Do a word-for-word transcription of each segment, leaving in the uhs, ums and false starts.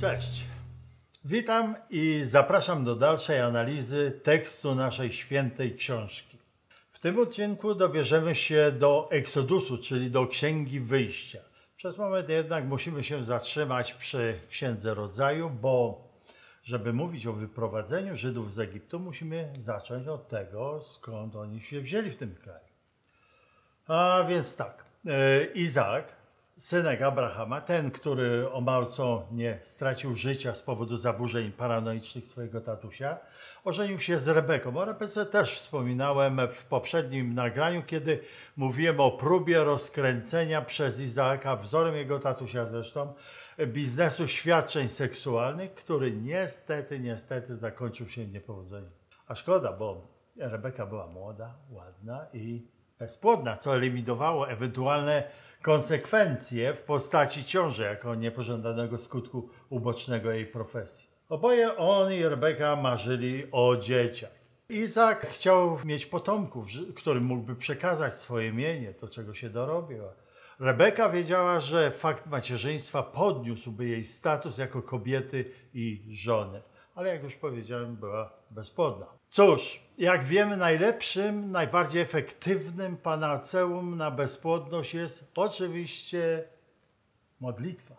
Cześć, witam i zapraszam do dalszej analizy tekstu naszej świętej książki. W tym odcinku dobierzemy się do Eksodusu, czyli do Księgi Wyjścia. Przez moment jednak musimy się zatrzymać przy Księdze Rodzaju, bo żeby mówić o wyprowadzeniu Żydów z Egiptu, musimy zacząć od tego, skąd oni się wzięli w tym kraju. A więc tak, Izaak, synek Abrahama, ten, który o mało co nie stracił życia z powodu zaburzeń paranoicznych swojego tatusia, ożenił się z Rebeką. O Rebece też wspominałem w poprzednim nagraniu, kiedy mówiłem o próbie rozkręcenia przez Izaaka, wzorem jego tatusia zresztą, biznesu świadczeń seksualnych, który niestety, niestety zakończył się niepowodzeniem. A szkoda, bo Rebeka była młoda, ładna i bezpłodna, co eliminowało ewentualne konsekwencje w postaci ciąży jako niepożądanego skutku ubocznego jej profesji. Oboje on i Rebeka marzyli o dzieciach. Izaak chciał mieć potomków, którym mógłby przekazać swoje mienie, to czego się dorobił. Rebeka wiedziała, że fakt macierzyństwa podniósłby jej status jako kobiety i żony. Ale jak już powiedziałem, była bezpłodna. Cóż, jak wiemy, najlepszym, najbardziej efektywnym panaceum na bezpłodność jest oczywiście modlitwa.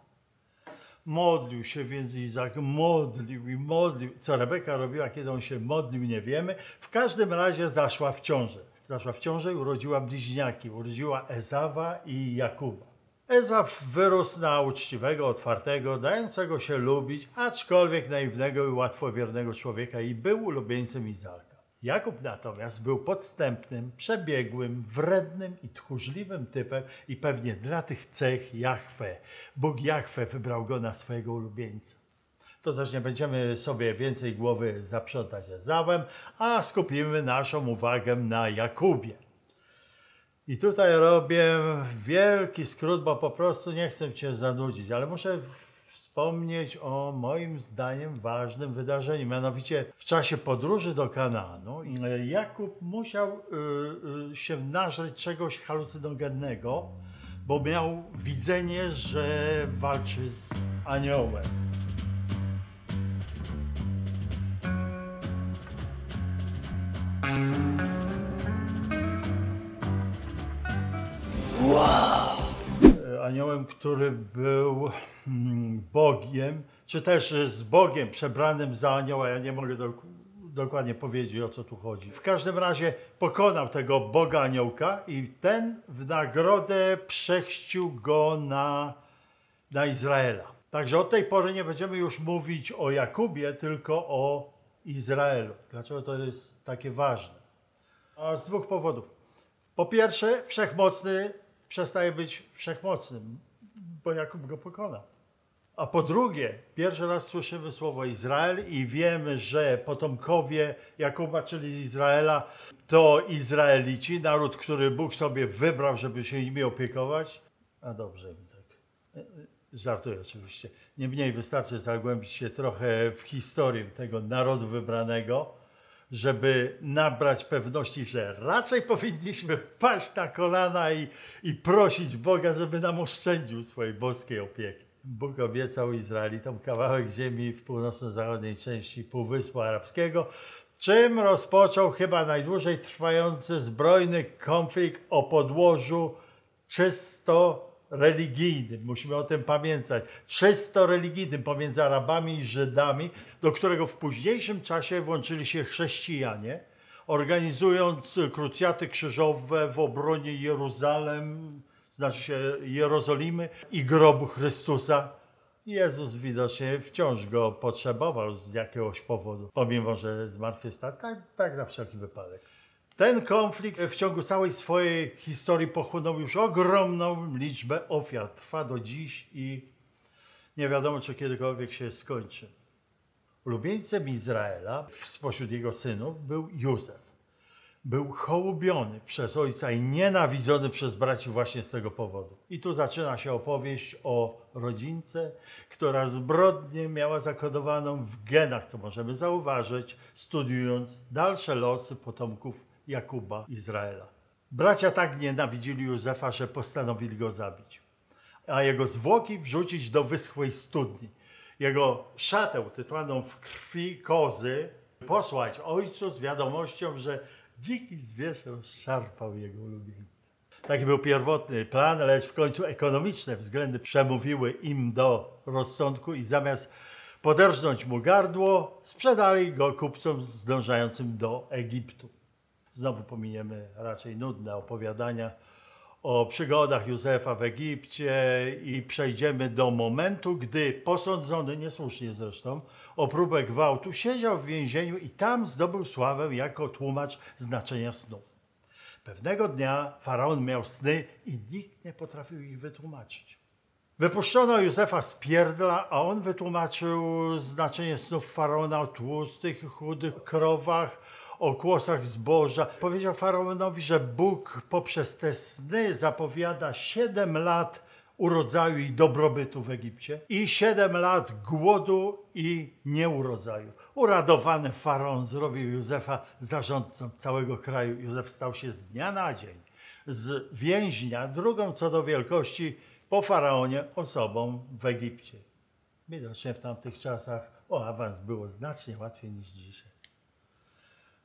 Modlił się więc Izaak, modlił i modlił. Co Rebeka robiła, kiedy on się modlił, nie wiemy. W każdym razie zaszła w ciąży. Zaszła w ciąży i urodziła bliźniaki. Urodziła Ezawa i Jakuba. Ezaw wyrósł na uczciwego, otwartego, dającego się lubić, aczkolwiek naiwnego i łatwowiernego człowieka i był ulubieńcem Izaaka. Jakub natomiast był podstępnym, przebiegłym, wrednym i tchórzliwym typem i pewnie dla tych cech Jahwe. Bóg Jahwe wybrał go na swojego ulubieńca. To też nie będziemy sobie więcej głowy zaprzątać Ezawem, a skupimy naszą uwagę na Jakubie. I tutaj robię wielki skrót, bo po prostu nie chcę Cię zanudzić, ale muszę wspomnieć o moim zdaniem ważnym wydarzeniu. Mianowicie w czasie podróży do Kanaanu Jakub musiał y, y, się nażreć czegoś halucynogennego, bo miał widzenie, że walczy z aniołem. Aniołem, który był Bogiem, czy też z Bogiem przebranym za anioła, ja nie mogę do, dokładnie powiedzieć, o co tu chodzi. W każdym razie pokonał tego Boga aniołka i ten w nagrodę przechrzcił go na, na Izraela. Także od tej pory nie będziemy już mówić o Jakubie, tylko o Izraelu. Dlaczego to jest takie ważne? A z dwóch powodów. Po pierwsze, wszechmocny przestaje być wszechmocnym, bo Jakub go pokonał. A po drugie, pierwszy raz słyszymy słowo Izrael i wiemy, że potomkowie Jakuba, czyli Izraela, to Izraelici, naród, który Bóg sobie wybrał, żeby się nimi opiekować. A dobrze mi tak. Żartuję oczywiście. Niemniej wystarczy zagłębić się trochę w historię tego narodu wybranego, żeby nabrać pewności, że raczej powinniśmy paść na kolana i, i prosić Boga, żeby nam oszczędził swojej boskiej opieki. Bóg obiecał Izraelitom kawałek ziemi w północno-zachodniej części Półwyspu Arabskiego, czym rozpoczął chyba najdłużej trwający zbrojny konflikt o podłożu czysto religijnym. Musimy o tym pamiętać. Czysto religijnym pomiędzy Arabami i Żydami, do którego w późniejszym czasie włączyli się chrześcijanie, organizując krucjaty krzyżowe w obronie Jeruzalem, znaczy się Jerozolimy i grobu Chrystusa. Jezus widocznie wciąż go potrzebował z jakiegoś powodu, pomimo że zmartwychwstał, tak, tak na wszelki wypadek. Ten konflikt w ciągu całej swojej historii pochłonął już ogromną liczbę ofiar. Trwa do dziś i nie wiadomo, czy kiedykolwiek się skończy. Ulubieńcem Izraela spośród jego synów był Józef. Był hołubiony przez ojca i nienawidzony przez braci właśnie z tego powodu. I tu zaczyna się opowieść o rodzince, która zbrodnię miała zakodowaną w genach, co możemy zauważyć, studiując dalsze losy potomków Jakuba, Izraela. Bracia tak nienawidzili Józefa, że postanowili go zabić, a jego zwłoki wrzucić do wyschłej studni. jego szatę utytłaną w krwi kozy posłać ojcu z wiadomością, że dziki zwierz szarpał jego ulubieńca. Taki był pierwotny plan, lecz w końcu ekonomiczne względy przemówiły im do rozsądku i zamiast poderżnąć mu gardło, sprzedali go kupcom zdążającym do Egiptu. Znowu pominiemy raczej nudne opowiadania o przygodach Józefa w Egipcie i przejdziemy do momentu, gdy posądzony, niesłusznie zresztą, o próbę gwałtu siedział w więzieniu i tam zdobył sławę jako tłumacz znaczenia snu. Pewnego dnia Faraon miał sny i nikt nie potrafił ich wytłumaczyć. Wypuszczono Józefa z pierdla, a on wytłumaczył znaczenie snów Faraona o tłustych, chudych krowach, o kłosach zboża. Powiedział Faraonowi, że Bóg poprzez te sny zapowiada siedem lat urodzaju i dobrobytu w Egipcie i siedem lat głodu i nieurodzaju. Uradowany Faraon zrobił Józefa zarządcą całego kraju. Józef stał się z dnia na dzień z więźnia, drugą co do wielkości po Faraonie osobą w Egipcie. Widocznie w tamtych czasach o awans było znacznie łatwiej niż dzisiaj.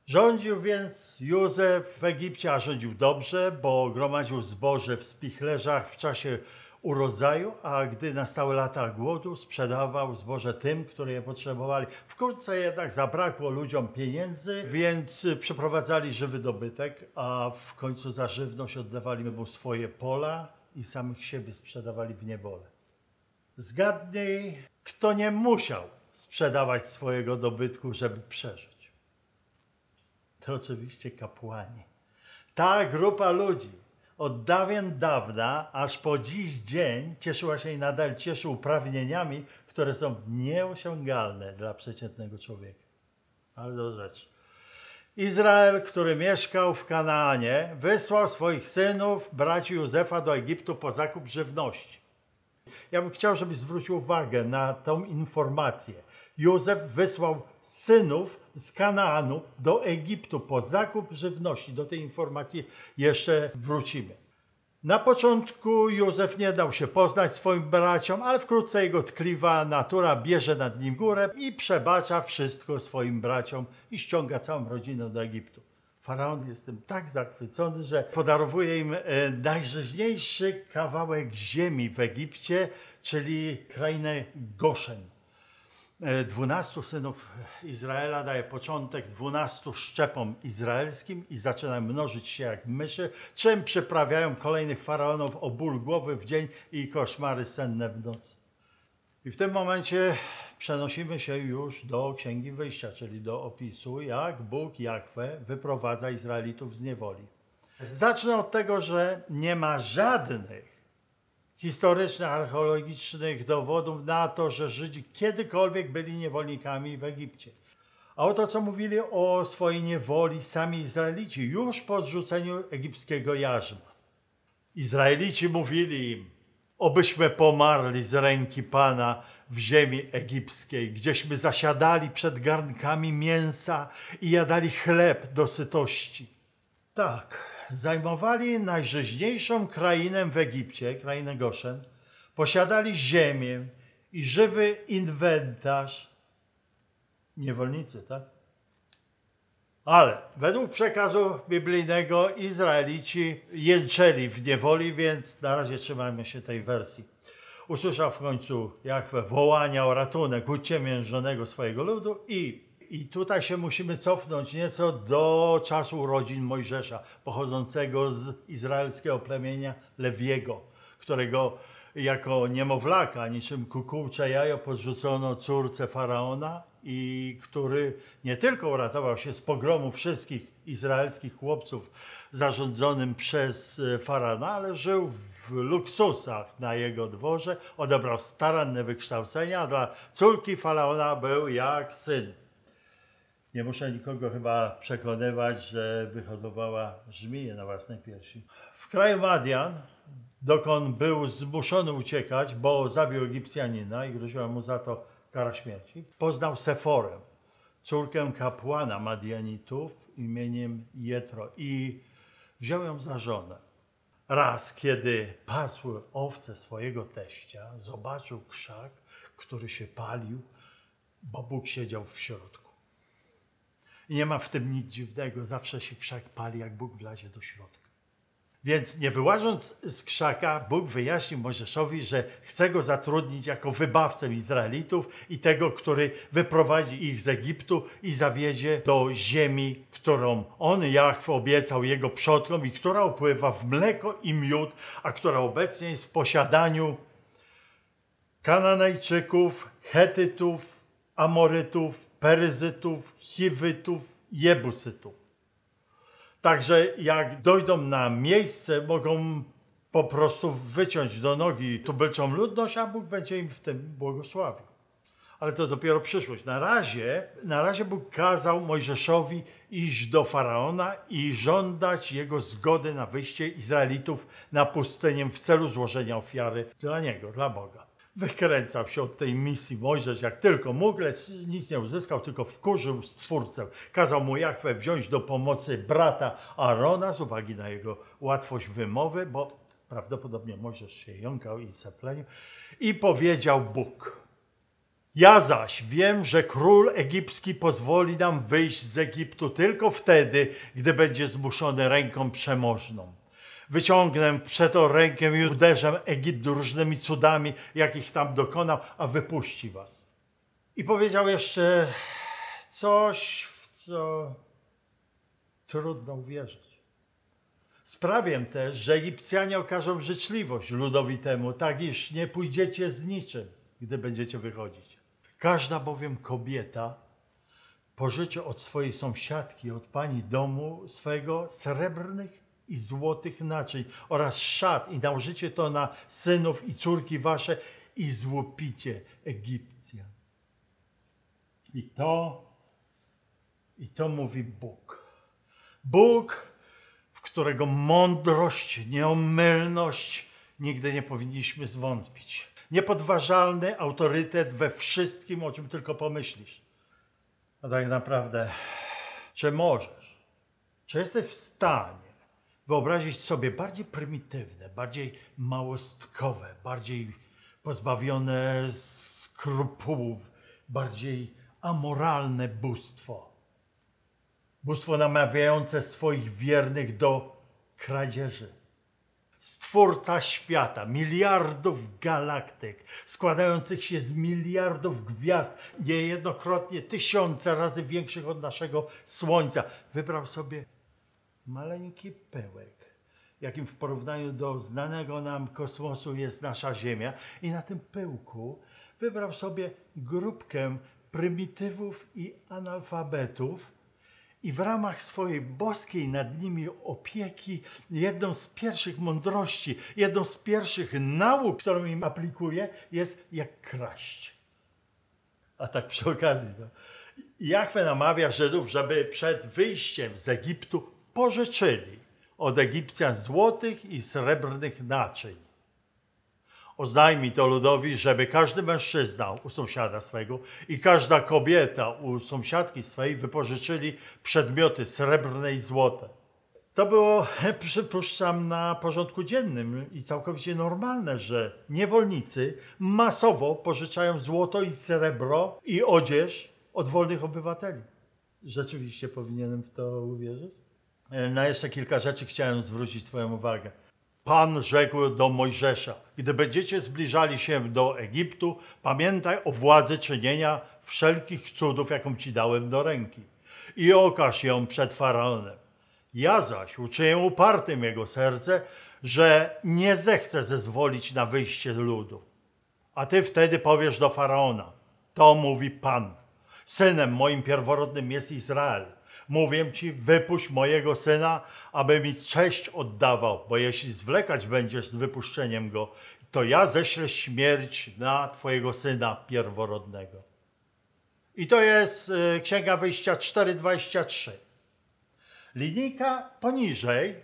Rządził więc Józef w Egipcie, a rządził dobrze, bo gromadził zboże w spichlerzach w czasie urodzaju, a gdy nastały lata głodu, sprzedawał zboże tym, którzy je potrzebowali. Wkrótce jednak zabrakło ludziom pieniędzy, więc przeprowadzali żywy dobytek, a w końcu za żywność oddawali mu swoje pola i samych siebie sprzedawali w niewolę. Zgadnij, kto nie musiał sprzedawać swojego dobytku, żeby przeżyć. To oczywiście kapłani. Ta grupa ludzi od dawien dawna, aż po dziś dzień cieszyła się i nadal cieszy uprawnieniami, które są nieosiągalne dla przeciętnego człowieka. Ale do rzeczy. Izrael, który mieszkał w Kanaanie, wysłał swoich synów, braci Józefa do Egiptu po zakup żywności. Ja bym chciał, żebyś zwrócił uwagę na tą informację. Józef wysłał synów z Kanaanu do Egiptu po zakup żywności. Do tej informacji jeszcze wrócimy. Na początku Józef nie dał się poznać swoim braciom, ale wkrótce jego tkliwa natura bierze nad nim górę i przebacza wszystko swoim braciom i ściąga całą rodzinę do Egiptu. Faraon jest tym tak zachwycony, że podarowuje im najżyźniejszy kawałek ziemi w Egipcie, czyli krainę Goszen. Dwunastu synów Izraela daje początek dwunastu szczepom izraelskim i zaczynają mnożyć się jak myszy, czym przyprawiają kolejnych faraonów o ból głowy w dzień i koszmary senne w nocy. I w tym momencie przenosimy się już do Księgi Wyjścia, czyli do opisu, jak Bóg, Jahwe, wyprowadza Izraelitów z niewoli. Zacznę od tego, że nie ma żadnych historycznych, archeologicznych dowodów na to, że Żydzi kiedykolwiek byli niewolnikami w Egipcie. A oto co mówili o swojej niewoli sami Izraelici już po odrzuceniu egipskiego jarzma. Izraelici mówili im, obyśmy pomarli z ręki Pana w ziemi egipskiej, gdzieśmy zasiadali przed garnkami mięsa i jadali chleb do sytości. Tak. Zajmowali najżyźniejszą krainę w Egipcie, krainę Goszen, posiadali ziemię i żywy inwentarz. Niewolnicy, tak? Ale według przekazu biblijnego Izraelici jęczeli w niewoli, więc na razie trzymajmy się tej wersji. Usłyszał w końcu Jahwe wołania o ratunek uciemiężonego swojego ludu i I tutaj się musimy cofnąć nieco do czasu urodzin Mojżesza, pochodzącego z izraelskiego plemienia Lewiego, którego jako niemowlaka, niczym kukułcze jajo, podrzucono córce Faraona i który nie tylko uratował się z pogromu wszystkich izraelskich chłopców zarządzonym przez Faraona, ale żył w luksusach na jego dworze, odebrał staranne wykształcenia, a dla córki Faraona był jak syn. Nie muszę nikogo chyba przekonywać, że wyhodowała żmiję na własnej piersi. W kraju Madian, dokąd był zmuszony uciekać, bo zabił Egipcjanina i groziła mu za to kara śmierci, poznał Seforę, córkę kapłana Madianitów imieniem Jetro i wziął ją za żonę. Raz, kiedy pasły owce swojego teścia, zobaczył krzak, który się palił, bo Bóg siedział w środku. I nie ma w tym nic dziwnego, zawsze się krzak pali, jak Bóg wlazie do środka. Więc nie wyłażąc z krzaka, Bóg wyjaśnił Mojżeszowi, że chce go zatrudnić jako wybawcę Izraelitów i tego, który wyprowadzi ich z Egiptu i zawiedzie do ziemi, którą on, Jahwe, obiecał jego przodkom i która opływa w mleko i miód, a która obecnie jest w posiadaniu Kananejczyków, Hetytów, Amorytów, Perzytów, Hiwytów, Jebusytów. Także jak dojdą na miejsce, mogą po prostu wyciąć do nogi tubylczą ludność, a Bóg będzie im w tym błogosławił. Ale to dopiero przyszłość. Na razie, na razie Bóg kazał Mojżeszowi iść do Faraona i żądać jego zgody na wyjście Izraelitów na pustynię w celu złożenia ofiary dla niego, dla Boga. Wykręcał się od tej misji Mojżesz jak tylko mógł, lecz nic nie uzyskał, tylko wkurzył Stwórcę. Kazał mu Jahwe wziąć do pomocy brata Aarona z uwagi na jego łatwość wymowy, bo prawdopodobnie Mojżesz się jąkał i seplenił. I powiedział Bóg: ja zaś wiem, że król egipski pozwoli nam wyjść z Egiptu tylko wtedy, gdy będzie zmuszony ręką przemożną. Wyciągnę przeto rękę i uderzę Egipt różnymi cudami, jakich tam dokonał, a wypuści was. I powiedział jeszcze coś, w co trudno uwierzyć. Sprawię też, że Egipcjanie okażą życzliwość ludowi temu, tak iż nie pójdziecie z niczym, gdy będziecie wychodzić. Każda bowiem kobieta pożyczy od swojej sąsiadki, od pani domu swego srebrnych i złotych naczyń oraz szat i nałożycie to na synów i córki wasze i złupicie Egipcjan. I to, i to mówi Bóg. Bóg, w którego mądrość, nieomylność nigdy nie powinniśmy zwątpić. Niepodważalny autorytet we wszystkim, o czym tylko pomyślisz. A tak naprawdę, czy możesz, czy jesteś w stanie wyobrazić sobie bardziej prymitywne, bardziej małostkowe, bardziej pozbawione skrupułów, bardziej amoralne bóstwo. Bóstwo namawiające swoich wiernych do kradzieży. Stwórca świata, miliardów galaktyk, składających się z miliardów gwiazd, niejednokrotnie tysiące razy większych od naszego Słońca, wybrał sobie maleńki pyłek, jakim w porównaniu do znanego nam kosmosu jest nasza Ziemia, i na tym pyłku wybrał sobie grupkę prymitywów i analfabetów i w ramach swojej boskiej nad nimi opieki jedną z pierwszych mądrości, jedną z pierwszych nauk, którą im aplikuje, jest jak kraść. A tak przy okazji, no, Jahwe namawia Żydów, żeby przed wyjściem z Egiptu pożyczyli od Egipcjan złotych i srebrnych naczyń. Oznajmij to ludowi, żeby każdy mężczyzna u sąsiada swego i każda kobieta u sąsiadki swej wypożyczyli przedmioty srebrne i złote. To było, przypuszczam, na porządku dziennym i całkowicie normalne, że niewolnicy masowo pożyczają złoto i srebro i odzież od wolnych obywateli. Rzeczywiście powinienem w to uwierzyć? Na jeszcze kilka rzeczy chciałem zwrócić twoją uwagę. Pan rzekł do Mojżesza: gdy będziecie zbliżali się do Egiptu, pamiętaj o władzy czynienia wszelkich cudów, jaką ci dałem do ręki, i okaż ją przed Faraonem. Ja zaś uczynię upartym jego serce, że nie zechce zezwolić na wyjście ludu. A ty wtedy powiesz do Faraona: to mówi Pan, synem moim pierworodnym jest Izrael. Mówię ci, wypuść mojego syna, aby mi cześć oddawał, bo jeśli zwlekać będziesz z wypuszczeniem go, to ja ześlę śmierć na twojego syna pierworodnego. I to jest Księga Wyjścia cztery, dwadzieścia trzy. Linijka poniżej,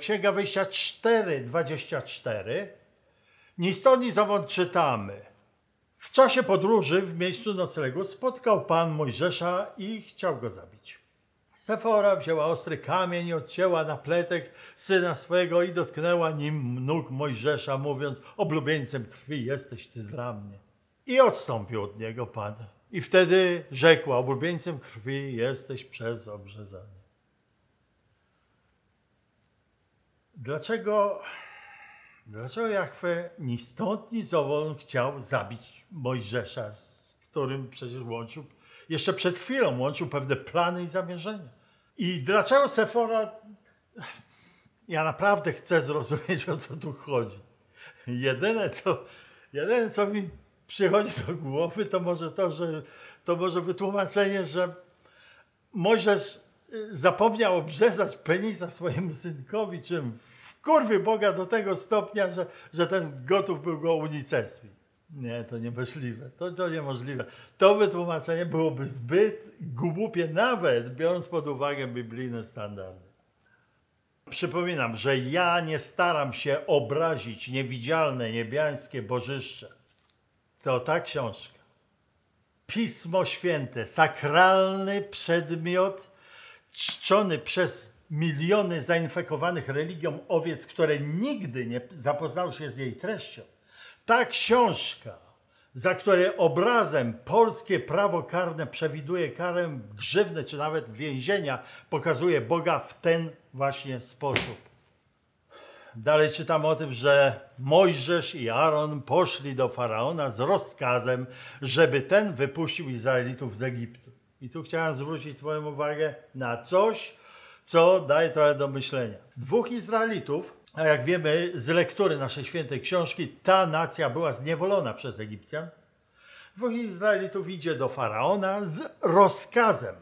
Księga Wyjścia cztery, dwadzieścia cztery. Ni stąd, ni zowąd czytamy: w czasie podróży w miejscu noclegu spotkał Pan Mojżesza i chciał go zabić. Sefora wzięła ostry kamień i odcięła na pletek syna swego i dotknęła nim nóg Mojżesza, mówiąc: oblubieńcem krwi jesteś ty dla mnie. I odstąpił od niego Pan. I wtedy rzekła: oblubieńcem krwi jesteś przez obrzezanie. Dlaczego, dlaczego Jahwe ni stąd, ni zowąd chciał zabić Mojżesza, z którym przecież łączył, jeszcze przed chwilą łączył pewne plany i zamierzenia? I dlaczego Sefora... Ja naprawdę chcę zrozumieć, o co tu chodzi. Jedyne, co, jedyne, co mi przychodzi do głowy, to może to, że to może wytłumaczenie, że Mojżesz zapomniał obrzezać penisa swojemu synkowi, czym wkurwił Boga do tego stopnia, że, że ten gotów był go unicestwić. Nie, to niemożliwe, to, to niemożliwe. To wytłumaczenie byłoby zbyt głupie, nawet biorąc pod uwagę biblijne standardy. Przypominam, że ja nie staram się obrazić niewidzialne niebiańskie bożyszcze. To ta książka. Pismo Święte, sakralny przedmiot czczony przez miliony zainfekowanych religią owiec, które nigdy nie zapoznały się z jej treścią. Ta książka, za której obrazem polskie prawo karne przewiduje karę grzywny czy nawet więzienia, pokazuje Boga w ten właśnie sposób. Dalej czytam o tym, że Mojżesz i Aaron poszli do Faraona z rozkazem, żeby ten wypuścił Izraelitów z Egiptu. I tu chciałem zwrócić twoją uwagę na coś, co daje trochę do myślenia. Dwóch Izraelitów, a jak wiemy z lektury naszej świętej książki, ta nacja była zniewolona przez Egipcjan. Dwóch Izraelitów idzie do Faraona z rozkazem.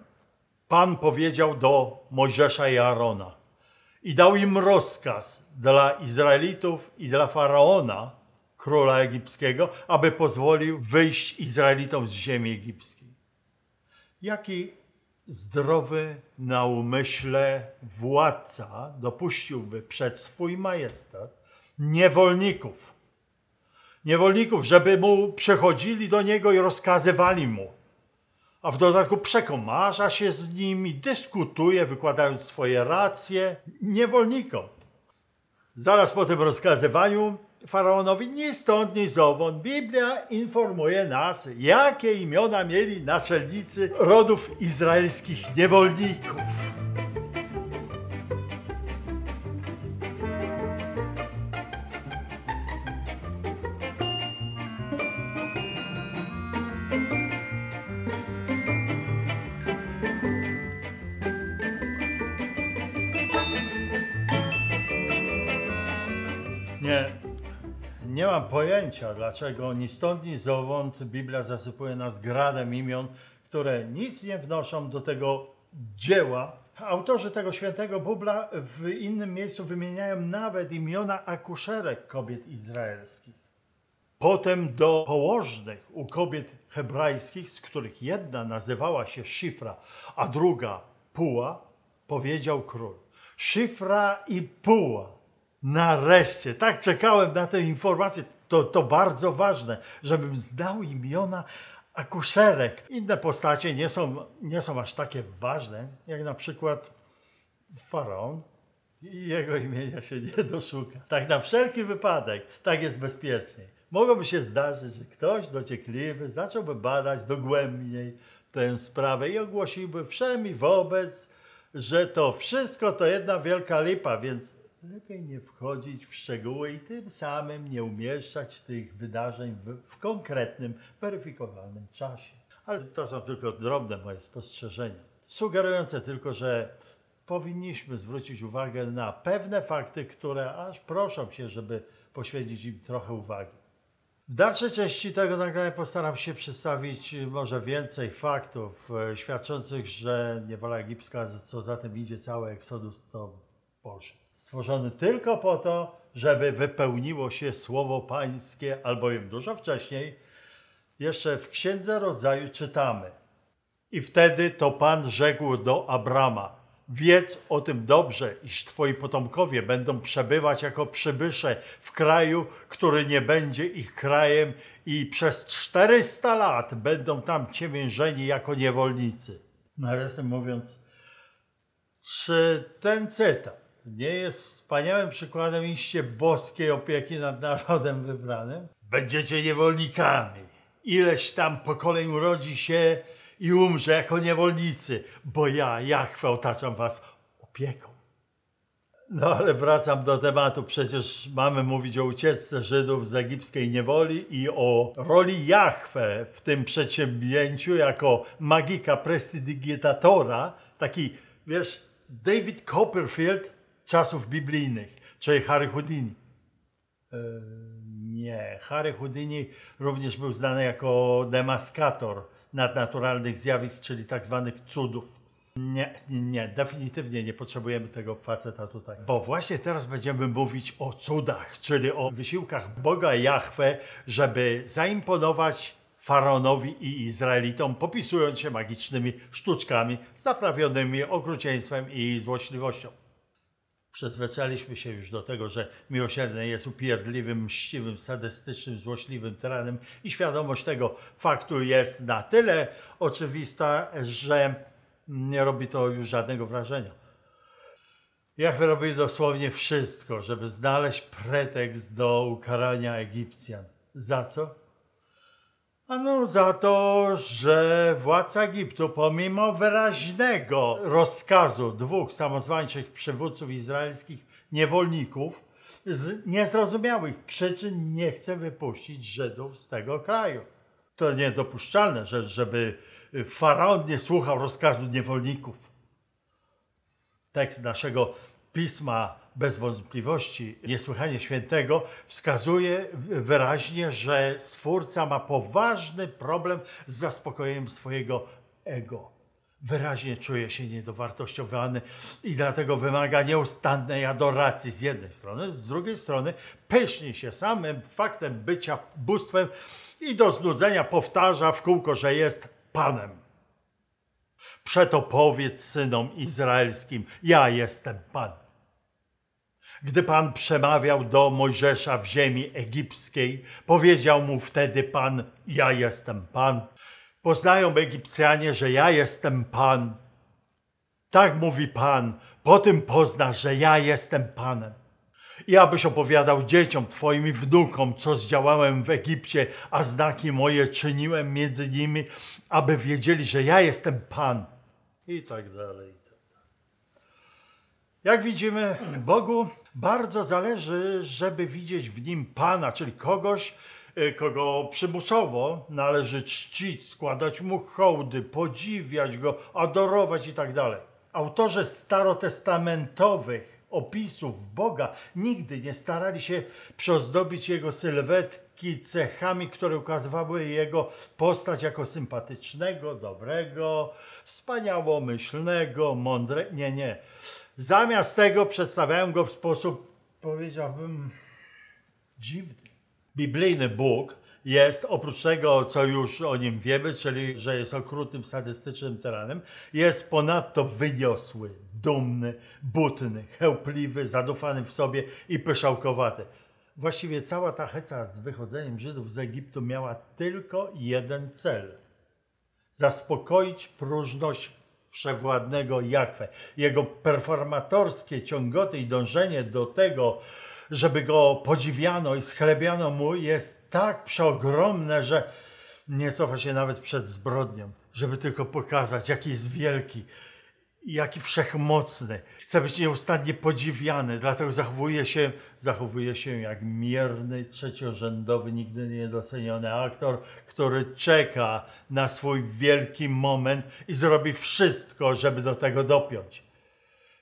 Pan powiedział do Mojżesza i Arona i dał im rozkaz dla Izraelitów i dla Faraona, króla egipskiego, aby pozwolił wyjść Izraelitom z ziemi egipskiej. Jaki zdrowy na umyśle władca dopuściłby przed swój majestat niewolników, niewolników, żeby mu przychodzili do niego i rozkazywali mu, a w dodatku przekomarza się z nimi, dyskutuje, wykładając swoje racje niewolnikom. Zaraz po tym rozkazywaniu Faraonowi ni stąd, ni zowąd Biblia informuje nas, jakie imiona mieli naczelnicy rodów izraelskich niewolników. Pojęcia, dlaczego ni stąd, ni zowąd Biblia zasypuje nas gradem imion, które nic nie wnoszą do tego dzieła. Autorzy tego świętego bubla w innym miejscu wymieniają nawet imiona akuszerek kobiet izraelskich. Potem do położnych u kobiet hebrajskich, z których jedna nazywała się Szyfra, a druga Pua, powiedział król. Szyfra i Pua. Nareszcie, tak czekałem na tę informację. To, to bardzo ważne, żebym znał imiona akuszerek. Inne postacie nie są, nie są aż takie ważne, jak na przykład Faraon. I jego imienia się nie doszuka. Tak na wszelki wypadek, tak jest bezpieczniej. Mogłoby się zdarzyć, że ktoś dociekliwy zacząłby badać dogłębniej tę sprawę i ogłosiłby wszem i wobec, że to wszystko to jedna wielka lipa, więc lepiej nie wchodzić w szczegóły i tym samym nie umieszczać tych wydarzeń w, w konkretnym, weryfikowalnym czasie. Ale to są tylko drobne moje spostrzeżenia, sugerujące tylko, że powinniśmy zwrócić uwagę na pewne fakty, które aż proszą się, żeby poświęcić im trochę uwagi. W dalszej części tego nagrania postaram się przedstawić może więcej faktów świadczących, że niewala egipska, co za tym idzie, cały Eksodus to Boży. Stworzony tylko po to, żeby wypełniło się słowo pańskie, albowiem dużo wcześniej, jeszcze w Księdze Rodzaju czytamy. I wtedy to Pan rzekł do Abrama: wiedz o tym dobrze, iż twoi potomkowie będą przebywać jako przybysze w kraju, który nie będzie ich krajem, i przez czterysta lat będą tam ciemiężeni jako niewolnicy. Nawiasem mówiąc, Czy ten cytat nie jest wspaniałym przykładem iście boskiej opieki nad narodem wybranym? Będziecie niewolnikami. Ileś tam pokoleń urodzi się i umrze jako niewolnicy, bo ja, Jahwe, otaczam was opieką. No ale wracam do tematu. Przecież mamy mówić o ucieczce Żydów z egipskiej niewoli i o roli Jahwe w tym przedsięwzięciu jako magika prestidigitatora, taki, wiesz, David Copperfield czasów biblijnych, czyli Harry Houdini. Yy, nie, Harry Houdini również był znany jako demaskator nadnaturalnych zjawisk, czyli tak zwanych cudów. Nie, nie, definitywnie nie potrzebujemy tego faceta tutaj. Bo właśnie teraz będziemy mówić o cudach, czyli o wysiłkach Boga Jahwe, żeby zaimponować Faraonowi i Izraelitom, popisując się magicznymi sztuczkami, zaprawionymi okrucieństwem i złośliwością. Przyzwyczailiśmy się już do tego, że miłosierny jest upierdliwym, mściwym, sadystycznym, złośliwym tyranem i świadomość tego faktu jest na tyle oczywista, że nie robi to już żadnego wrażenia. Jahwe robi dosłownie wszystko, żeby znaleźć pretekst do ukarania Egipcjan. Za co? Ano za to, że władca Egiptu, pomimo wyraźnego rozkazu dwóch samozwańczych przywódców izraelskich niewolników, z niezrozumiałych przyczyn nie chce wypuścić Żydów z tego kraju. To niedopuszczalne, że, żeby Faraon nie słuchał rozkazu niewolników. Tekst naszego pisma bez wątpliwości niesłychanie świętego wskazuje wyraźnie, że Stwórca ma poważny problem z zaspokojeniem swojego ego. Wyraźnie czuje się niedowartościowany i dlatego wymaga nieustannej adoracji z jednej strony, z drugiej strony pyszni się samym faktem bycia bóstwem i do znudzenia powtarza w kółko, że jest Panem. Przeto powiedz synom izraelskim, ja jestem Pan. Gdy Pan przemawiał do Mojżesza w ziemi egipskiej, powiedział mu wtedy Pan, ja jestem Pan. Poznają Egipcjanie, że ja jestem Pan. Tak mówi Pan, po tym poznasz, że ja jestem Panem. I abyś opowiadał dzieciom Twoim i wnukom, co zdziałałem w Egipcie, a znaki moje czyniłem między nimi, aby wiedzieli, że ja jestem Pan. I tak dalej. Jak widzimy, Bogu bardzo zależy, żeby widzieć w nim Pana, czyli kogoś, kogo przymusowo należy czcić, składać mu hołdy, podziwiać go, adorować i tak dalej. Autorzy starotestamentowych opisów Boga nigdy nie starali się przyozdobić jego sylwetki cechami, które ukazywały jego postać jako sympatycznego, dobrego, wspaniałomyślnego, mądrego. Nie, nie. Zamiast tego przedstawiałem go w sposób, powiedziałbym, dziwny. Biblijny Bóg jest, oprócz tego, co już o nim wiemy, czyli że jest okrutnym, sadystycznym tyranem, jest ponadto wyniosły, dumny, butny, chełpliwy, zadufany w sobie i pyszałkowaty. Właściwie cała ta heca z wychodzeniem Żydów z Egiptu miała tylko jeden cel. Zaspokoić próżność wszechwładnego Jahwe. Jego performatorskie ciągoty i dążenie do tego, żeby go podziwiano i schlebiano mu, jest tak przeogromne, że nie cofa się nawet przed zbrodnią, żeby tylko pokazać, jaki jest wielki, jaki wszechmocny. Chce być nieustannie podziwiany, dlatego zachowuje się, zachowuje się jak mierny, trzeciorzędowy, nigdy niedoceniony aktor, który czeka na swój wielki moment i zrobi wszystko, żeby do tego dopiąć.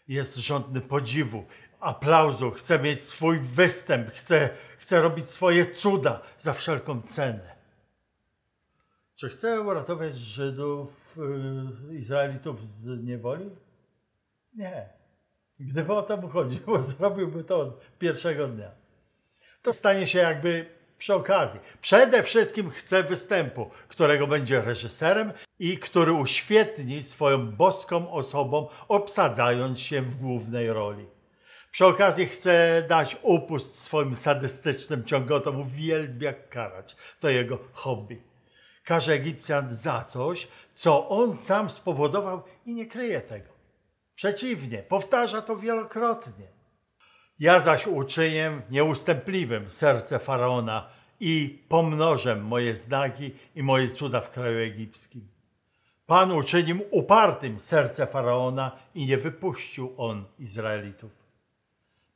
Jest żądny podziwu, aplauzu, chce mieć swój występ, chce, chce robić swoje cuda za wszelką cenę. Czy chce uratować Żydów, yy, Izraelitów z niewoli? Nie. Gdyby o to chodziło, zrobiłby to od pierwszego dnia. To stanie się jakby przy okazji. Przede wszystkim chce występu, którego będzie reżyserem i który uświetni swoją boską osobą, obsadzając się w głównej roli. Przy okazji chce dać upust swoim sadystycznym ciągotom, uwielbia karać. To jego hobby. Karze Egipcjan za coś, co on sam spowodował i nie kryje tego. Przeciwnie, powtarza to wielokrotnie. Ja zaś uczynię nieustępliwym serce Faraona i pomnożę moje znaki i moje cuda w kraju egipskim. Pan uczynił upartym serce Faraona i nie wypuścił on Izraelitów.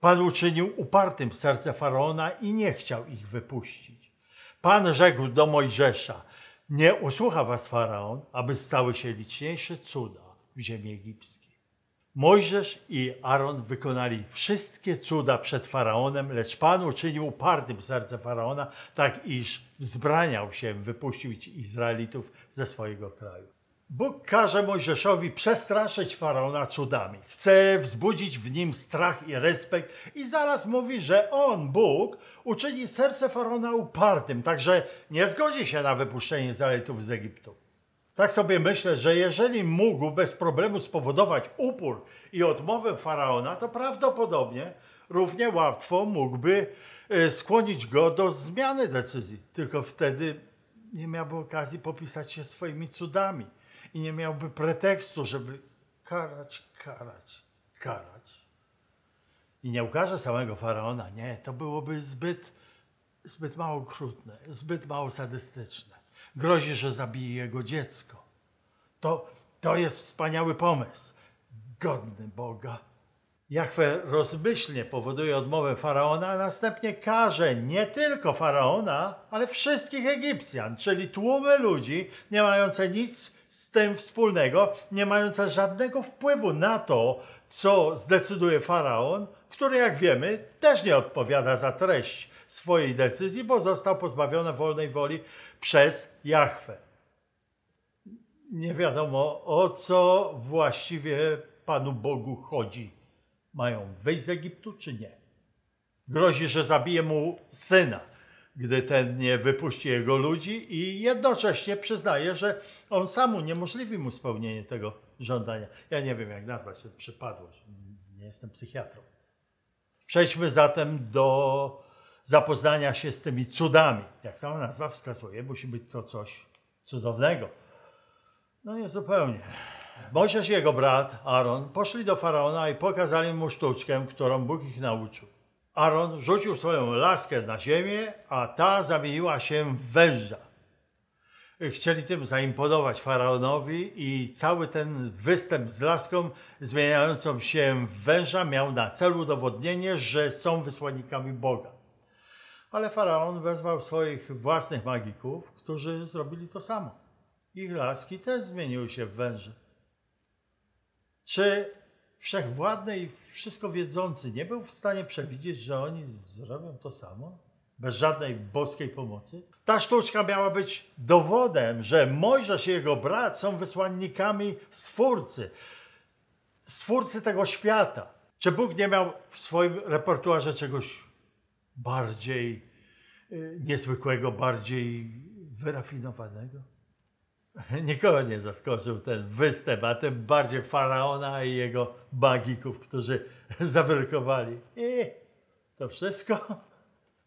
Pan uczynił upartym serce Faraona i nie chciał ich wypuścić. Pan rzekł do Mojżesza, nie usłucha was Faraon, aby stały się liczniejsze cuda w ziemi egipskiej. Mojżesz i Aaron wykonali wszystkie cuda przed Faraonem, lecz Pan uczynił upartym serce Faraona, tak iż wzbraniał się wypuścić Izraelitów ze swojego kraju. Bóg każe Mojżeszowi przestraszyć Faraona cudami. Chce wzbudzić w nim strach i respekt i zaraz mówi, że on, Bóg, uczyni serce Faraona upartym, także nie zgodzi się na wypuszczenie Izraelitów z Egiptu. Tak sobie myślę, że jeżeli mógł bez problemu spowodować upór i odmowę Faraona, to prawdopodobnie równie łatwo mógłby skłonić go do zmiany decyzji. Tylko wtedy nie miałby okazji popisać się swoimi cudami. I nie miałby pretekstu, żeby karać, karać, karać. I nie ukaże samego Faraona. Nie, to byłoby zbyt, zbyt mało okrutne, zbyt mało sadystyczne. Grozi, że zabije jego dziecko. To, to jest wspaniały pomysł. Godny Boga. Jahwe rozmyślnie powoduje odmowę Faraona, a następnie karze nie tylko Faraona, ale wszystkich Egipcjan, czyli tłumy ludzi nie mające nic z tym wspólnego, nie mająca żadnego wpływu na to, co zdecyduje Faraon, który, jak wiemy, też nie odpowiada za treść swojej decyzji, bo został pozbawiony wolnej woli przez Jahwe. Nie wiadomo, o co właściwie Panu Bogu chodzi. Mają wyjść z Egiptu, czy nie? Grozi, że zabije mu syna, gdy ten nie wypuści jego ludzi i jednocześnie przyznaje, że on sam uniemożliwi mu spełnienie tego żądania. Ja nie wiem, jak nazwać tę przypadłość. Nie jestem psychiatrą. Przejdźmy zatem do zapoznania się z tymi cudami. Jak sama nazwa wskazuje, musi być to coś cudownego. No nie zupełnie. Mojżesz i jego brat Aaron poszli do Faraona i pokazali mu sztuczkę, którą Bóg ich nauczył. Aaron rzucił swoją laskę na ziemię, a ta zamieniła się w węża. Chcieli tym zaimponować Faraonowi i cały ten występ z laską zmieniającą się w węża miał na celu udowodnienie, że są wysłannikami Boga. Ale Faraon wezwał swoich własnych magików, którzy zrobili to samo. Ich laski też zmieniły się w węże. Czy wszechwładny i wszystko wiedzący nie był w stanie przewidzieć, że oni zrobią to samo? Bez żadnej boskiej pomocy? Ta sztuczka miała być dowodem, że Mojżesz i jego brat są wysłannikami Stwórcy. Stwórcy tego świata. Czy Bóg nie miał w swoim repertuarze czegoś bardziej yy, niezwykłego, bardziej wyrafinowanego? Nikogo nie zaskoczył ten występ, a tym bardziej Faraona i jego magików, którzy zawyrkowali. I to wszystko?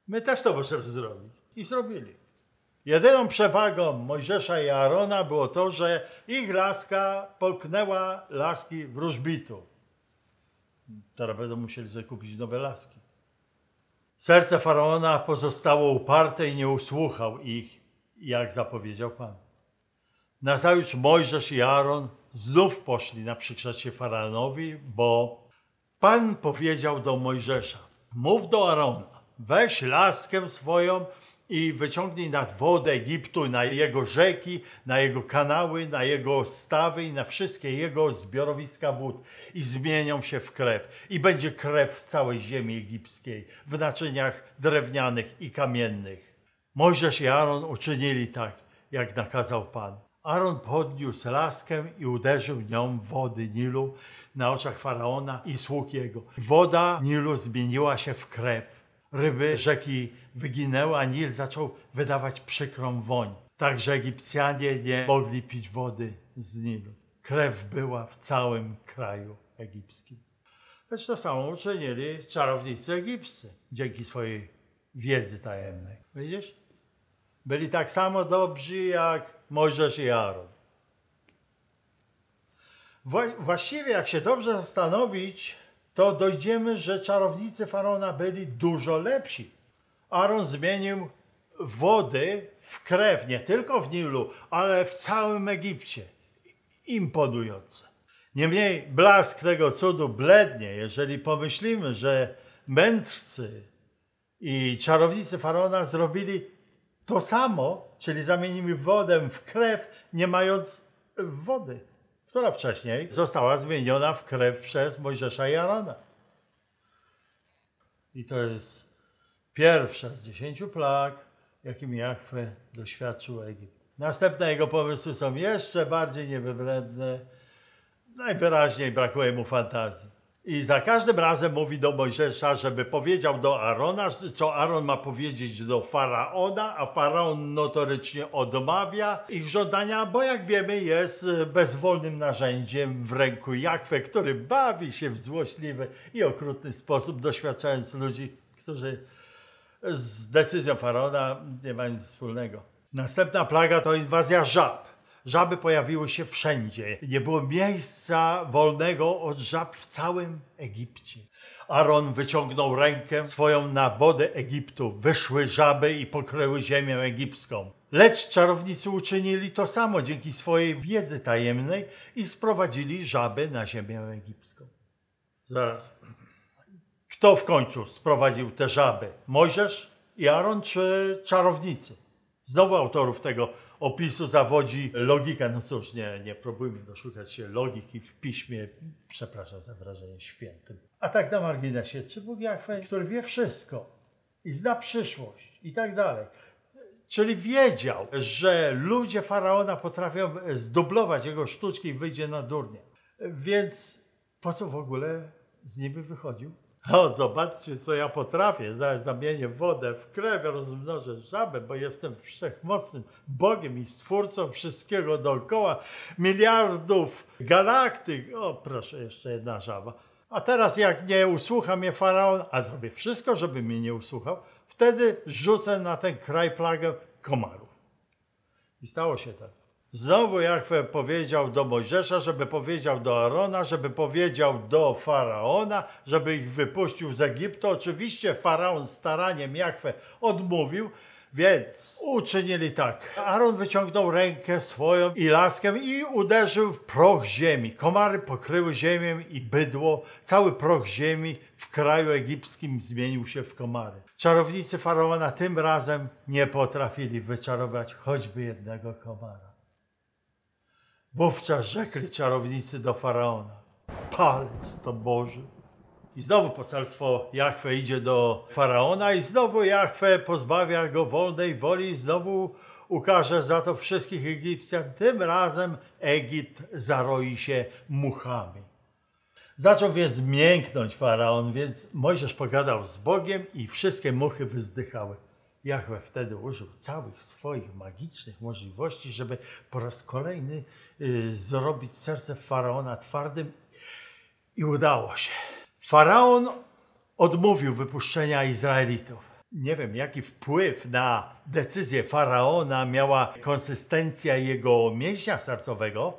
My też to możemy zrobić. I zrobili. Jedyną przewagą Mojżesza i Aarona było to, że ich laska połknęła laski wróżbitu. Teraz będą musieli sobie kupić nowe laski. Serce Faraona pozostało uparte i nie usłuchał ich, jak zapowiedział Pan. Nazajutrz Mojżesz i Aaron znów poszli na przykrzecie Faraonowi, bo Pan powiedział do Mojżesza, mów do Arona, weź laskę swoją i wyciągnij nad wodę Egiptu, na jego rzeki, na jego kanały, na jego stawy i na wszystkie jego zbiorowiska wód i zmienią się w krew i będzie krew w całej ziemi egipskiej, w naczyniach drewnianych i kamiennych. Mojżesz i Aaron uczynili tak, jak nakazał Pan. Aaron podniósł laskę i uderzył nią wody Nilu na oczach Faraona i sług jego. Woda Nilu zmieniła się w krew. Ryby rzeki wyginęły, a Nil zaczął wydawać przykrą woń. Także Egipcjanie nie mogli pić wody z Nilu. Krew była w całym kraju egipskim. Lecz to samo uczynili czarownicy egipscy dzięki swojej wiedzy tajemnej. Widzisz? Byli tak samo dobrzy jak Mojżesz i Aaron. Właściwie, jak się dobrze zastanowić, to dojdziemy, że czarownicy Faraona byli dużo lepsi. Aaron zmienił wody w krew, nie tylko w Nilu, ale w całym Egipcie. Imponujące. Niemniej blask tego cudu blednie, jeżeli pomyślimy, że mędrcy i czarownicy Faraona zrobili to samo, czyli zamienili wodę w krew, nie mając wody, która wcześniej została zmieniona w krew przez Mojżesza i Arona. I to jest pierwsza z dziesięciu plag, jakim Jahwe doświadczył Egipt. Następne jego pomysły są jeszcze bardziej niewybredne. Najwyraźniej brakuje mu fantazji. I za każdym razem mówi do Mojżesza, żeby powiedział do Arona, co Aron ma powiedzieć do Faraona, a Faraon notorycznie odmawia ich żądania, bo jak wiemy jest bezwolnym narzędziem w ręku Jahwe, który bawi się w złośliwy i okrutny sposób, doświadczając ludzi, którzy z decyzją Faraona nie mają nic wspólnego. Następna plaga to inwazja żab. Żaby pojawiły się wszędzie. Nie było miejsca wolnego od żab w całym Egipcie. Aaron wyciągnął rękę swoją na wodę Egiptu. Wyszły żaby i pokryły ziemię egipską. Lecz czarownicy uczynili to samo dzięki swojej wiedzy tajemnej i sprowadzili żaby na ziemię egipską. Zaraz. Kto w końcu sprowadził te żaby? Mojżesz i Aaron czy czarownicy? Znowu autorów tego opisu zawodzi logika. No cóż, nie, nie próbujmy doszukać się logiki w piśmie, przepraszam za wrażenie, świętym. A tak na marginesie, czy Bóg Jahwe, który wie wszystko i zna przyszłość i tak dalej, czyli wiedział, że ludzie Faraona potrafią zdublować jego sztuczki i wyjdzie na durnie. Więc po co w ogóle z niby wychodził? O, zobaczcie, co ja potrafię. Zamienię wodę w krew, rozmnożę żabę, bo jestem wszechmocnym Bogiem i stwórcą wszystkiego dookoła, miliardów galaktyk. O, proszę, jeszcze jedna żaba. A teraz jak nie usłucha mnie Faraon, a zrobię wszystko, żeby mnie nie usłuchał, wtedy rzucę na ten kraj plagę komarów. I stało się tak. Znowu Jahwe powiedział do Mojżesza, żeby powiedział do Arona, żeby powiedział do Faraona, żeby ich wypuścił z Egiptu. Oczywiście Faraon staraniem Jahwe odmówił, więc uczynili tak. Aaron wyciągnął rękę swoją i laskiem i uderzył w proch ziemi. Komary pokryły ziemię i bydło. Cały proch ziemi w kraju egipskim zmienił się w komary. Czarownicy Faraona tym razem nie potrafili wyczarować choćby jednego komara. Wówczas rzekli czarownicy do Faraona: palec to Boży. I znowu poselstwo Jahwe idzie do Faraona i znowu Jahwe pozbawia go wolnej woli i znowu ukaże za to wszystkich Egipcjan. Tym razem Egipt zaroi się muchami. Zaczął więc mięknąć Faraon, więc Mojżesz pogadał z Bogiem i wszystkie muchy wyzdychały. Jahwe wtedy użył całych swoich magicznych możliwości, żeby po raz kolejny y, zrobić serce Faraona twardym i udało się. Faraon odmówił wypuszczenia Izraelitów. Nie wiem, jaki wpływ na decyzję Faraona miała konsystencja jego mięśnia sercowego,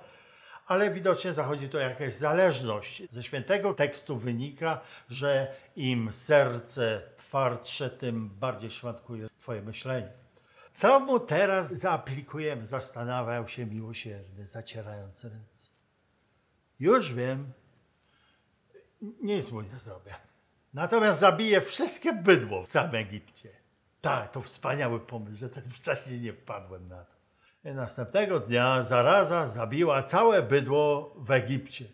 ale widocznie zachodzi to jakaś zależność. Ze świętego tekstu wynika, że im serce twardsze, tym bardziej szwankuje twoje myślenie. Co mu teraz zaaplikujemy? Zastanawiał się miłosierny, zacierając ręce. Już wiem, nic mu nie zrobię. Natomiast zabiję wszystkie bydło w całym Egipcie. Tak, to wspaniały pomysł, że tak wcześniej nie wpadłem na to. I następnego dnia zaraza zabiła całe bydło w Egipcie.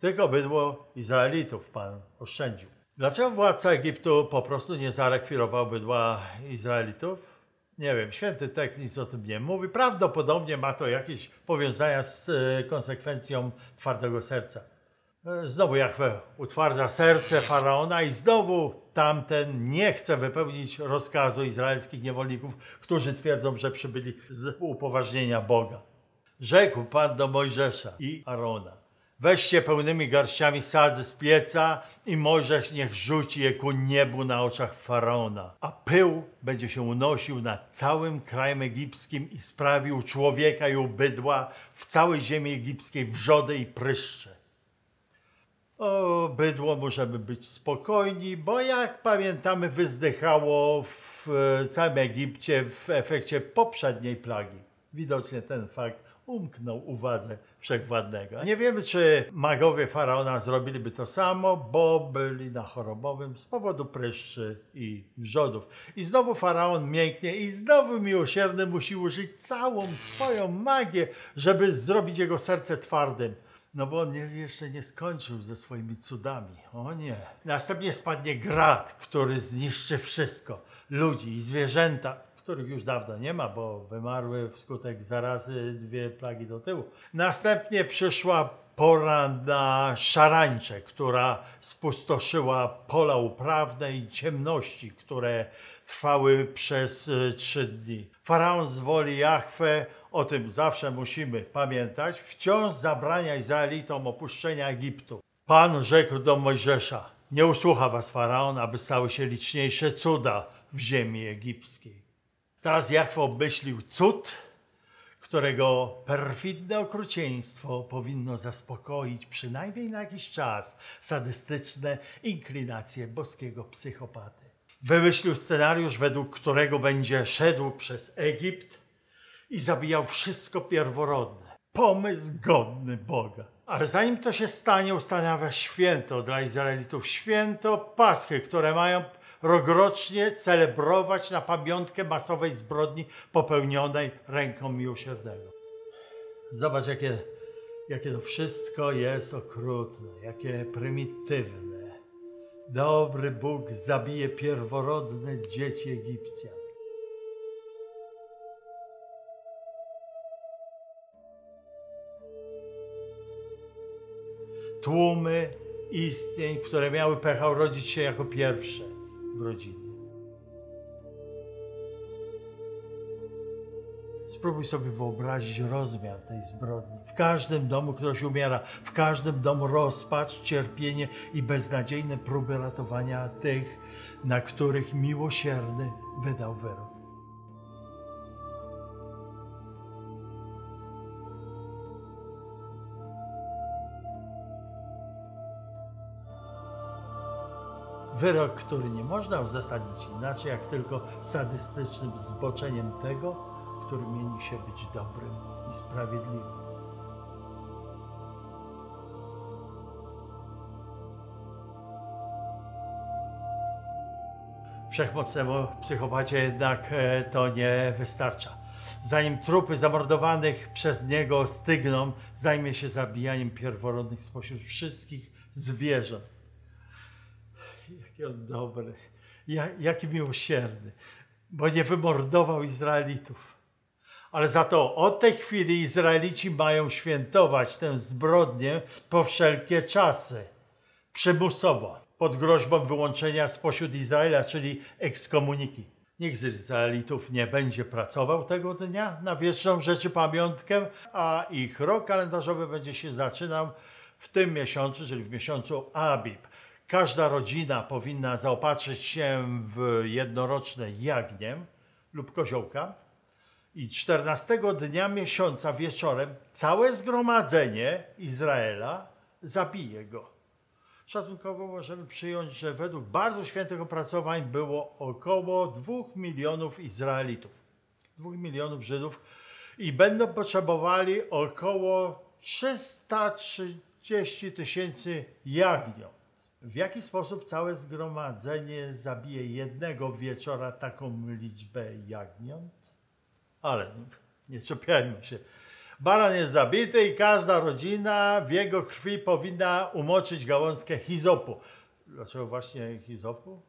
Tylko bydło Izraelitów Pan oszczędził. Dlaczego władca Egiptu po prostu nie zarekwirował bydła Izraelitów? Nie wiem, święty tekst nic o tym nie mówi. Prawdopodobnie ma to jakieś powiązania z konsekwencją twardego serca. Znowu Jahwe utwardza serce Faraona i znowu tamten nie chce wypełnić rozkazu izraelskich niewolników, którzy twierdzą, że przybyli z upoważnienia Boga. Rzekł Pan do Mojżesza i Arona: Weźcie pełnymi garściami sadzy z pieca i Mojżesz niech rzuci je ku niebu na oczach Faraona. A pył będzie się unosił nad całym krajem egipskim i sprawił człowieka i ubydła w całej ziemi egipskiej wrzody i pryszcze. O, bydło możemy być spokojni, bo jak pamiętamy, wyzdychało w całym Egipcie w efekcie poprzedniej plagi. Widocznie ten fakt umknął uwadze wszechwładnego. Nie wiemy, czy magowie Faraona zrobiliby to samo, bo byli na chorobowym z powodu pryszczy i wrzodów. I znowu Faraon mięknie i znowu miłosierny musi użyć całą swoją magię, żeby zrobić jego serce twardym. No bo on jeszcze nie skończył ze swoimi cudami. O nie. Następnie spadnie grad, który zniszczy wszystko. Ludzi i zwierzęta, których już dawno nie ma, bo wymarły wskutek zarazy dwie plagi do tyłu. Następnie przyszła pora na szarańczę, która spustoszyła pola uprawne i ciemności, które trwały przez trzy dni. Faraon z woli Jahwe, o tym zawsze musimy pamiętać, wciąż zabrania Izraelitom opuszczenia Egiptu. Pan rzekł do Mojżesza: nie usłucha was Faraon, aby stały się liczniejsze cuda w ziemi egipskiej. Teraz Jahwe obmyślił cud, którego perfidne okrucieństwo powinno zaspokoić przynajmniej na jakiś czas sadystyczne inklinacje boskiego psychopaty. Wymyślił scenariusz, według którego będzie szedł przez Egipt i zabijał wszystko pierworodne. Pomysł godny Boga. Ale zanim to się stanie, ustanawia święto dla Izraelitów. Święto Paschy, które mają rokrocznie celebrować na pamiątkę masowej zbrodni popełnionej ręką miłosiernego. Zobacz, jakie, jakie to wszystko jest okrutne, jakie prymitywne. Dobry Bóg zabije pierworodne dzieci Egipcjan. Tłumy istnień, które miały pecha urodzić się jako pierwsze w rodzinie. Spróbuj sobie wyobrazić rozmiar tej zbrodni. W każdym domu ktoś umiera, w każdym domu rozpacz, cierpienie i beznadziejne próby ratowania tych, na których miłosierny wydał wyrok. Wyrok, który nie można uzasadnić inaczej, jak tylko sadystycznym zboczeniem tego, który mieni się być dobrym i sprawiedliwym. Wszechmocnemu psychopacie jednak to nie wystarcza. Zanim trupy zamordowanych przez niego stygną, zajmie się zabijaniem pierworodnych spośród wszystkich zwierząt. Jaki on dobry, jaki miłosierny, bo nie wymordował Izraelitów. Ale za to od tej chwili Izraelici mają świętować tę zbrodnię po wszelkie czasy, przymusowo, pod groźbą wyłączenia spośród Izraela, czyli ekskomuniki. Nikt z Izraelitów nie będzie pracował tego dnia na wieczną rzeczy pamiątkę, a ich rok kalendarzowy będzie się zaczynał w tym miesiącu, czyli w miesiącu Abib. Każda rodzina powinna zaopatrzyć się w jednoroczne jagnię lub koziołka, i czternastego dnia miesiąca wieczorem całe zgromadzenie Izraela zabije go. Szacunkowo możemy przyjąć, że według bardzo świętych opracowań było około dwóch milionów Izraelitów, dwóch milionów Żydów, i będą potrzebowali około trzystu trzydziestu tysięcy jagnią. W jaki sposób całe zgromadzenie zabije jednego wieczora taką liczbę jagniąt? Ale nie czepiajmy się. Baran jest zabity i każda rodzina w jego krwi powinna umoczyć gałązkę hizopu. Dlaczego właśnie hizopu?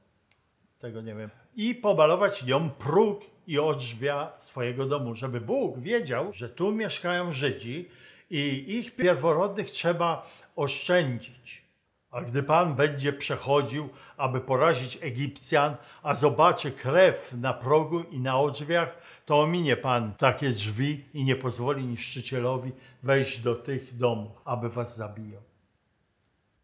Tego nie wiem. I pomalować nią próg i odrzwia swojego domu, żeby Bóg wiedział, że tu mieszkają Żydzi i ich pierworodnych trzeba oszczędzić. A gdy Pan będzie przechodził, aby porazić Egipcjan, a zobaczy krew na progu i na drzwiach, to ominie Pan takie drzwi i nie pozwoli niszczycielowi wejść do tych domów, aby was zabiją.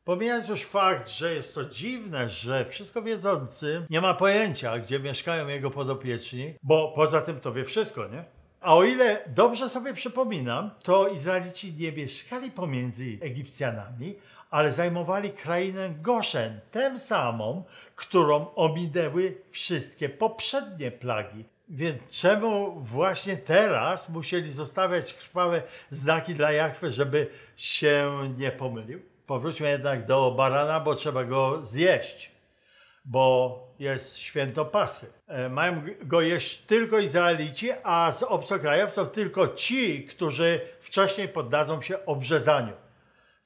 Pomijając już fakt, że jest to dziwne, że wszystko wiedzący nie ma pojęcia, gdzie mieszkają jego podopieczni, bo poza tym to wie wszystko, nie? A o ile dobrze sobie przypominam, to Izraelici nie mieszkali pomiędzy Egipcjanami, ale zajmowali krainę Goszen, tę samą, którą ominęły wszystkie poprzednie plagi. Więc czemu właśnie teraz musieli zostawiać krwawe znaki dla Jahwe, żeby się nie pomylił? Powróćmy jednak do barana, bo trzeba go zjeść, bo jest święto Paschy. Mają go jeść tylko Izraelici, a z obcokrajowców tylko ci, którzy wcześniej poddadzą się obrzezaniu.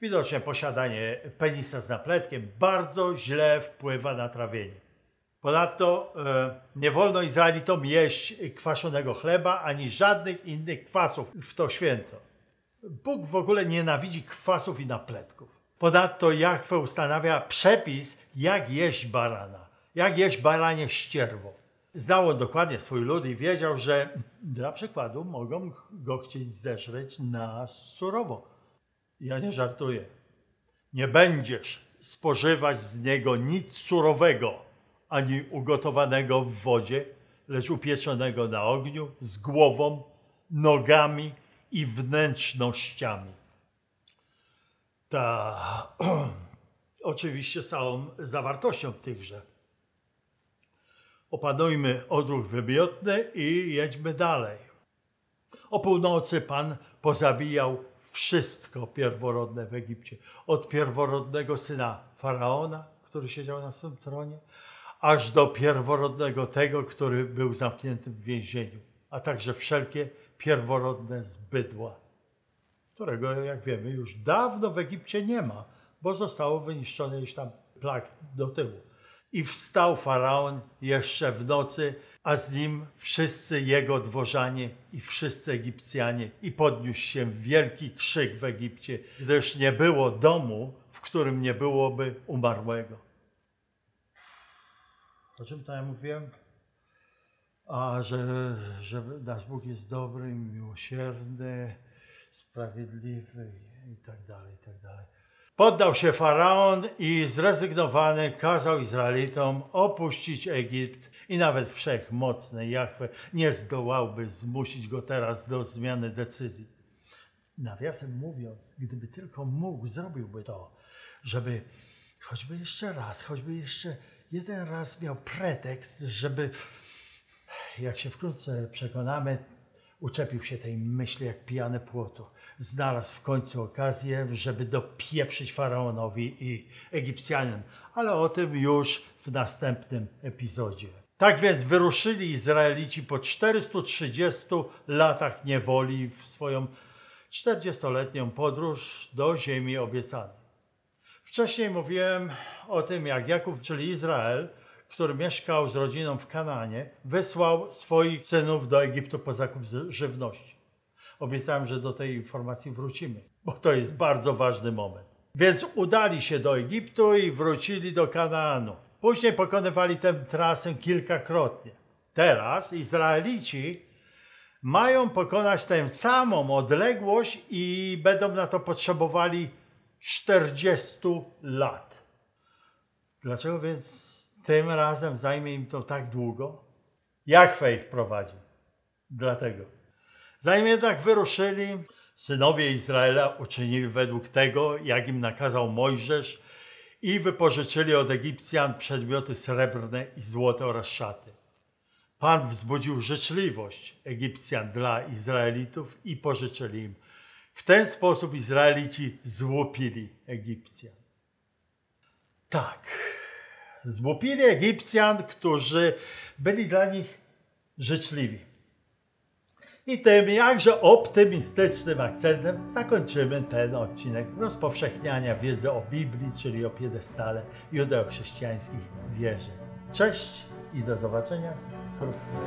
Widocznie posiadanie penisa z napletkiem bardzo źle wpływa na trawienie. Ponadto nie wolno Izraelitom jeść kwaszonego chleba ani żadnych innych kwasów w to święto. Bóg w ogóle nienawidzi kwasów i napletków. Ponadto Jahwe ustanawia przepis, jak jeść barana, jak jeść baranie ścierwo. Znał on dokładnie swój lud i wiedział, że dla przykładu mogą go chcieć zeżreć na surowo. Ja nie żartuję. Nie będziesz spożywać z niego nic surowego, ani ugotowanego w wodzie, lecz upieczonego na ogniu, z głową, nogami i wnętrznościami. Ta, oczywiście całą zawartością tychże. Opanujmy odruch wymiotny i jedźmy dalej. O północy Pan pozabijał wszystko pierworodne w Egipcie. Od pierworodnego syna Faraona, który siedział na swym tronie, aż do pierworodnego tego, który był zamknięty w więzieniu, a także wszelkie pierworodne z bydła, którego, jak wiemy, już dawno w Egipcie nie ma, bo zostało wyniszczone już tam plag do tyłu. I wstał Faraon jeszcze w nocy, a z nim wszyscy jego dworzanie i wszyscy Egipcjanie. I podniósł się wielki krzyk w Egipcie, gdyż nie było domu, w którym nie byłoby umarłego. O czym to ja mówiłem? A, że, że nasz Bóg jest dobry, miłosierny, sprawiedliwy i tak dalej, i tak dalej. Poddał się Faraon i zrezygnowany kazał Izraelitom opuścić Egipt i nawet wszechmocny Jahwe nie zdołałby zmusić go teraz do zmiany decyzji. Nawiasem mówiąc, gdyby tylko mógł, zrobiłby to, żeby choćby jeszcze raz, choćby jeszcze jeden raz miał pretekst, żeby, jak się wkrótce przekonamy, uczepił się tej myśli jak pijany płotu. Znalazł w końcu okazję, żeby dopieprzyć Faraonowi i Egipcjanin, ale o tym już w następnym epizodzie. Tak więc wyruszyli Izraelici po czterystu trzydziestu latach niewoli w swoją czterdziestoletnią podróż do ziemi obiecanej. Wcześniej mówiłem o tym, jak Jakub, czyli Izrael, który mieszkał z rodziną w Kanaanie, wysłał swoich synów do Egiptu po zakup żywności. Obiecałem, że do tej informacji wrócimy, bo to jest bardzo ważny moment. Więc udali się do Egiptu i wrócili do Kanaanu. Później pokonywali tę trasę kilkakrotnie. Teraz Izraelici mają pokonać tę samą odległość i będą na to potrzebowali czterdziestu lat. Dlaczego więc tym razem zajmie im to tak długo? Jahwe ich prowadzi. Dlatego. Zanim jednak wyruszyli, synowie Izraela uczynili według tego, jak im nakazał Mojżesz, i wypożyczyli od Egipcjan przedmioty srebrne i złote oraz szaty. Pan wzbudził życzliwość Egipcjan dla Izraelitów i pożyczyli im. W ten sposób Izraelici złupili Egipcjan. Tak. Złupili Egipcjan, którzy byli dla nich życzliwi. I tym jakże optymistycznym akcentem zakończymy ten odcinek rozpowszechniania wiedzy o Biblii, czyli o piedestale judeochrześcijańskich wierzeń. Cześć i do zobaczenia wkrótce.